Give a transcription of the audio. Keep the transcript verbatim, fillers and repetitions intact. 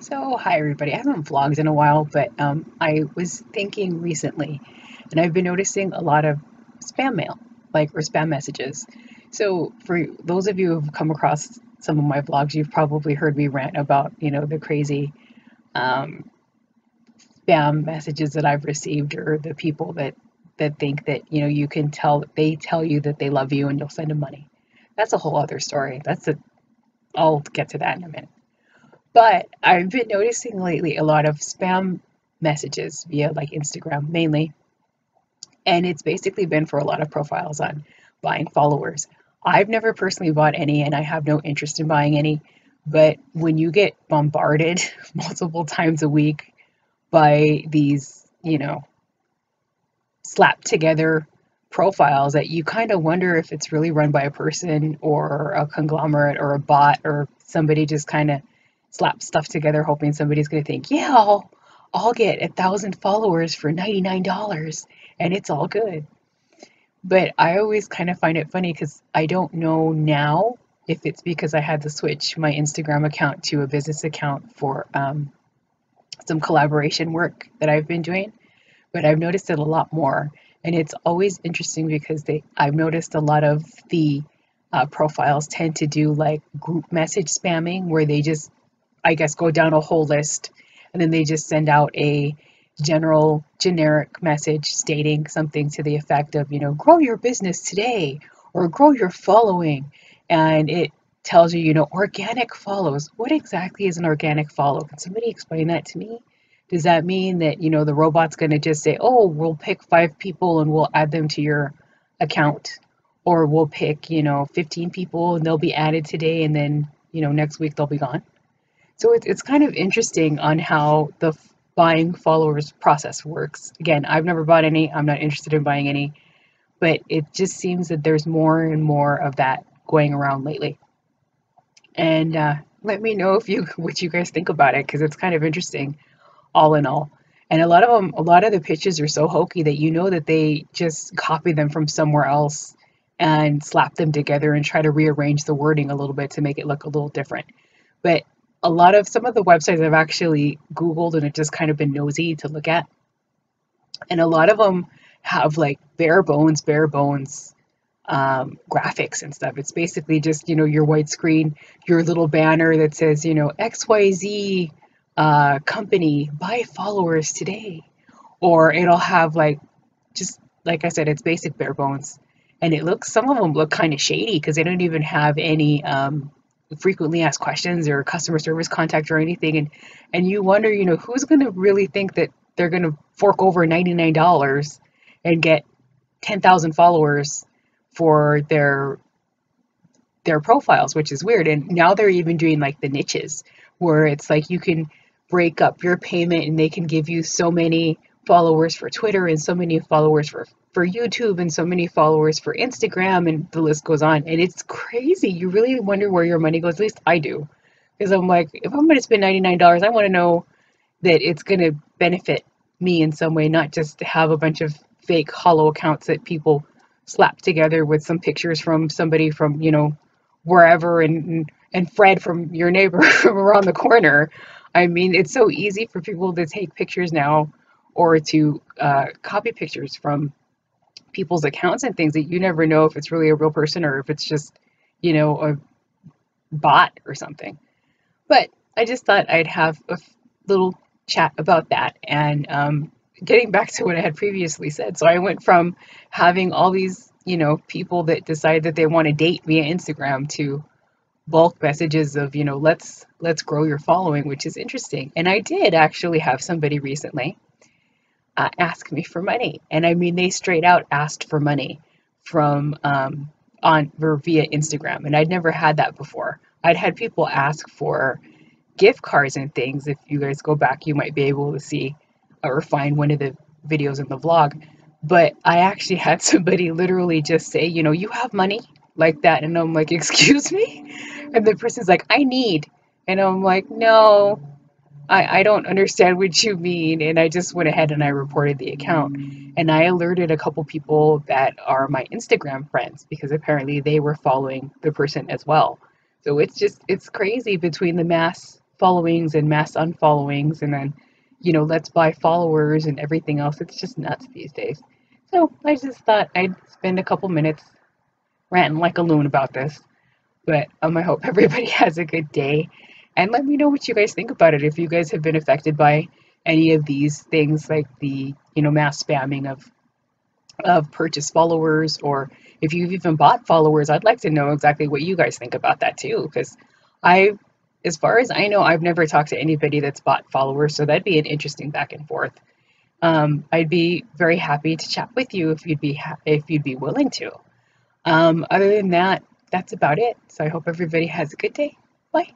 So hi everybody, I haven't vlogged in a while, but um, I was thinking recently, and I've been noticing a lot of spam mail, like or spam messages. So for those of you who've come across some of my vlogs, you've probably heard me rant about, you know, the crazy um, spam messages that I've received, or the people that, that think that, you know, you can tell, they tell you that they love you and you'll send them money. That's a whole other story. That's a, I'll get to that in a minute. But I've been noticing lately a lot of spam messages via like Instagram mainly. And it's basically been for a lot of profiles on buying followers. I've never personally bought any, and I have no interest in buying any. But when you get bombarded multiple times a week by these, you know, slapped together profiles that you kind of wonder if it's really run by a person or a conglomerate or a bot or somebody just kind of slap stuff together hoping somebody's going to think, yeah, I'll, I'll get a thousand followers for ninety-nine dollars and it's all good. But I always kind of find it funny because I don't know now if it's because I had to switch my Instagram account to a business account for um, some collaboration work that I've been doing, but I've noticed it a lot more. And it's always interesting because they I've noticed a lot of the uh, profiles tend to do like group message spamming where they just I guess go down a whole list and then they just send out a general generic message stating something to the effect of, you know, grow your business today or grow your following. And it tells you, you know, organic follows. What exactly is an organic follow? Can somebody explain that to me? Does that mean that, you know, the robot's going to just say, oh, we'll pick five people and we'll add them to your account, or we'll pick, you know, fifteen people and they'll be added today and then, you know, next week they'll be gone? So it's, it's kind of interesting on how the buying followers process works. Again, I've never bought any. I'm not interested in buying any. But it just seems that there's more and more of that going around lately. And uh, let me know if you what you guys think about it, because it's kind of interesting all in all. And a lot of them, a lot of the pitches are so hokey that you know that they just copy them from somewhere else and slap them together and try to rearrange the wording a little bit to make it look a little different. But a lot of some of the websites I've actually Googled and have just kind of been nosy to look at. And a lot of them have like bare bones, bare bones um, graphics and stuff. It's basically just, you know, your white screen, your little banner that says, you know, X Y Z uh, company, buy followers today. Or it'll have like, just like I said, it's basic bare bones. And it looks, some of them look kind of shady because they don't even have any, um, frequently asked questions or customer service contact or anything, and and you wonder, you know, who's going to really think that they're going to fork over ninety-nine dollars and get ten thousand followers for their their profiles, which is weird. And now they're even doing like the niches where it's like you can break up your payment and they can give you so many followers for Twitter and so many followers for for YouTube and so many followers for Instagram, and the list goes on. And it's crazy. You really wonder where your money goes. At least I do, because I'm like, if I'm going to spend ninety-nine dollars, I want to know that it's going to benefit me in some way, not just to have a bunch of fake hollow accounts that people slap together with some pictures from somebody from, you know, wherever, and and Fred from your neighbor from around the corner. I mean, it's so easy for people to take pictures now, or to uh, copy pictures from people's accounts and things that you never know if it's really a real person or if it's just, you know, a bot or something. But I just thought I'd have a little chat about that. And um, getting back to what I had previously said, so I went from having all these, you know, people that decide that they want to date via Instagram to bulk messages of, you know, let's let's grow your following, which is interesting. And I did actually have somebody recently Uh, ask me for money. And I mean, they straight out asked for money from um, on or via Instagram. And I'd never had that before. I'd had people ask for gift cards and things. If you guys go back, you might be able to see or find one of the videos in the vlog. But I actually had somebody literally just say, you know, you have money, like that. And I'm like, excuse me? And the person's like, I need. And I'm like, no, I, I don't understand what you mean. And I just went ahead and I reported the account, and I alerted a couple people that are my Instagram friends, because apparently they were following the person as well. So it's just, it's crazy between the mass followings and mass unfollowings, and then, you know, let's buy followers and everything else. It's just nuts these days. So I just thought I'd spend a couple minutes ranting like a loon about this. But um, I hope everybody has a good day. And let me know what you guys think about it. If you guys have been affected by any of these things, like the, you know, mass spamming of of purchase followers, or if you've even bought followers, I'd like to know exactly what you guys think about that too. Because I, as far as I know, I've never talked to anybody that's bought followers. So that'd be an interesting back and forth. Um, I'd be very happy to chat with you if you'd be ha if you'd be willing to. Um, other than that, that's about it. So I hope everybody has a good day. Bye.